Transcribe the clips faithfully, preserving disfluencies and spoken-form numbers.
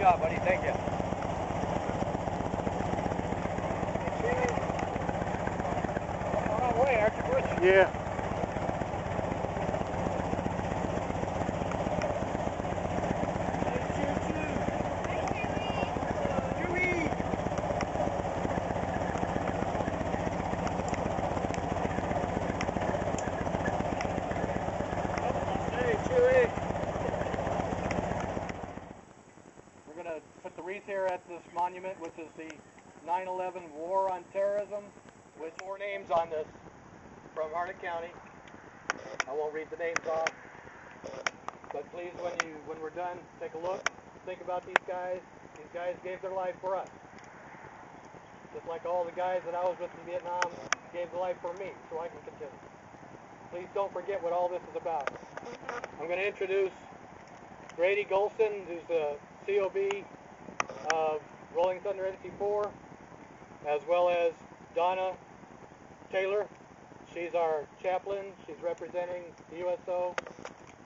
job, buddy. Thank you. On our way, Archie Bush. Yeah. Here at this monument, which is the nine eleven War on Terrorism, with four names on this from Harnett County. I won't read the names off, but please, when you when we're done, take a look. Think about these guys. These guys gave their life for us, just like all the guys that I was with in Vietnam gave their life for me, so I can continue. Please don't forget what all this is about. I'm going to introduce Grady Golson, who's the C O B of Rolling Thunder N C four, as well as Donna Taylor. She's our chaplain. She's representing the U S O,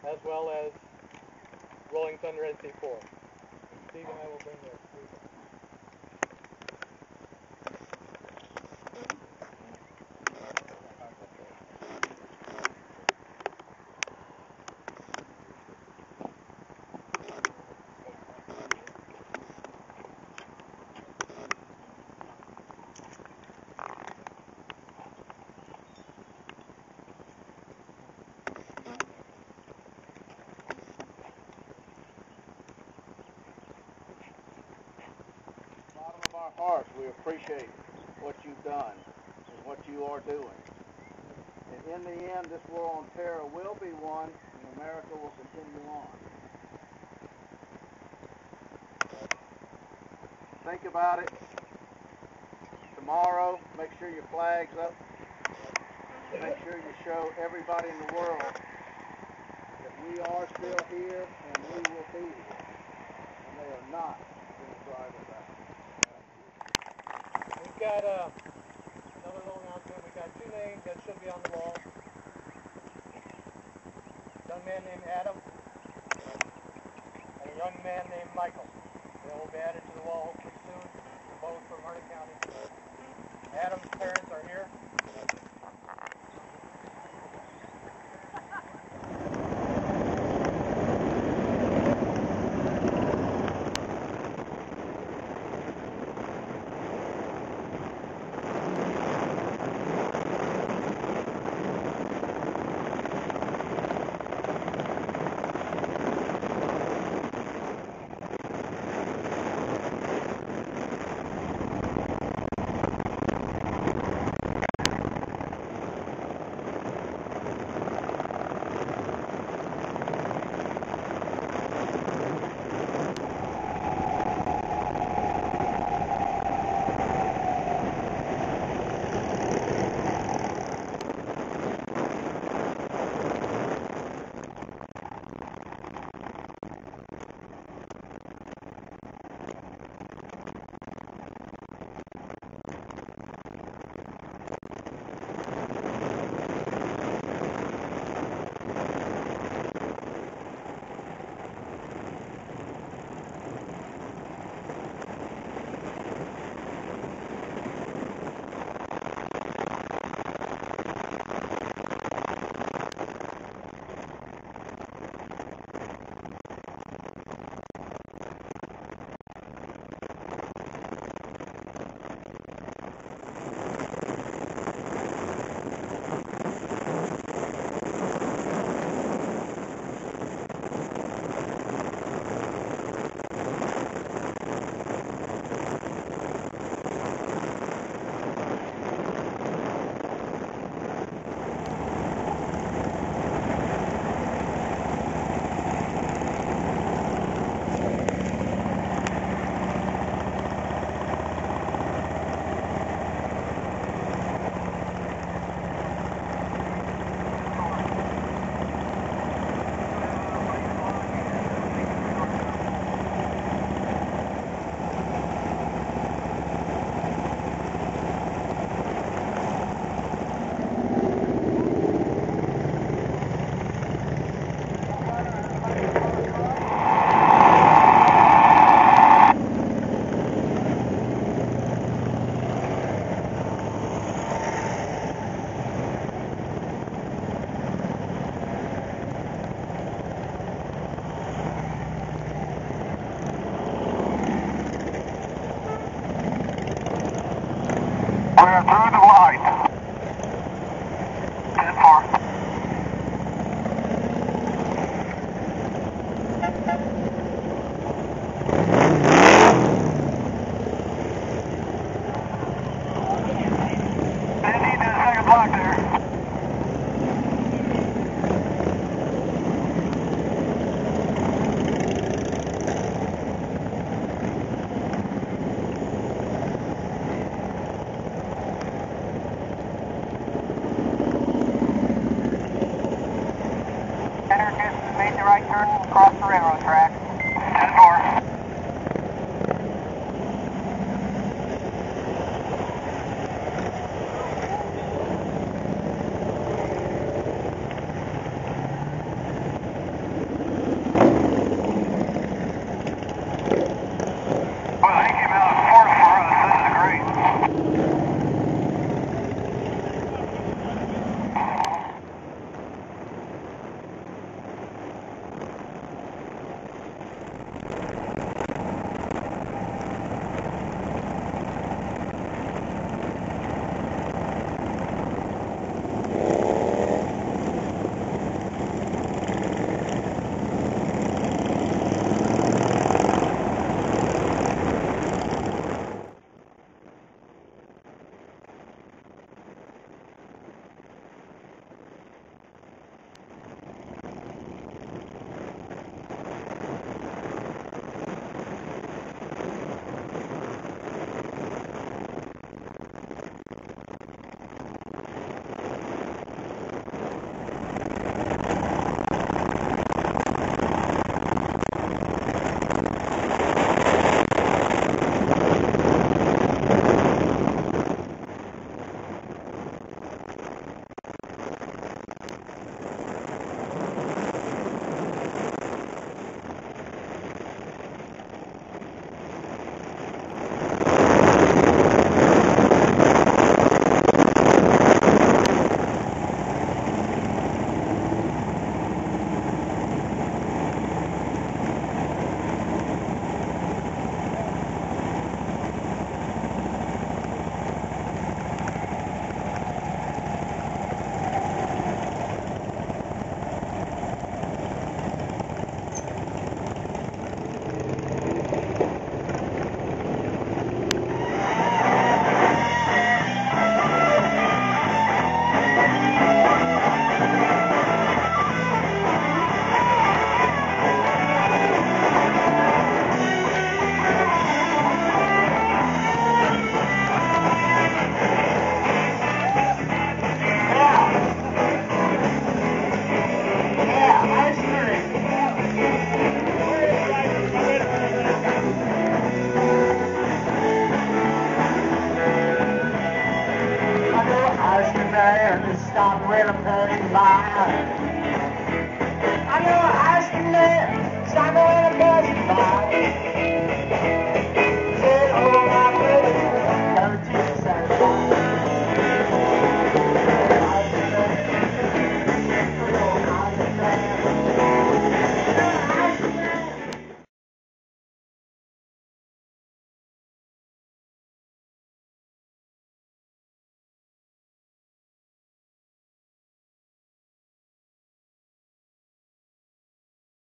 as well as Rolling Thunder N C four. Steve and I will bring their freedom. Hearts, we appreciate what you've done and what you are doing. And in the end, this war on terror will be won, and America will continue on. Think about it. Tomorrow, make sure your flag's up. Make sure you show everybody in the world that we are still here and we will be here. And they are not going to drive us out. We got uh, another little announcement. We got two names that should be on the wall. A young man named Adam and a young man named Michael. They will be added to the wall hopefully soon. They're both from Harnett County. Adam's parents are here. I know I should live, so I know I'm buzzing by.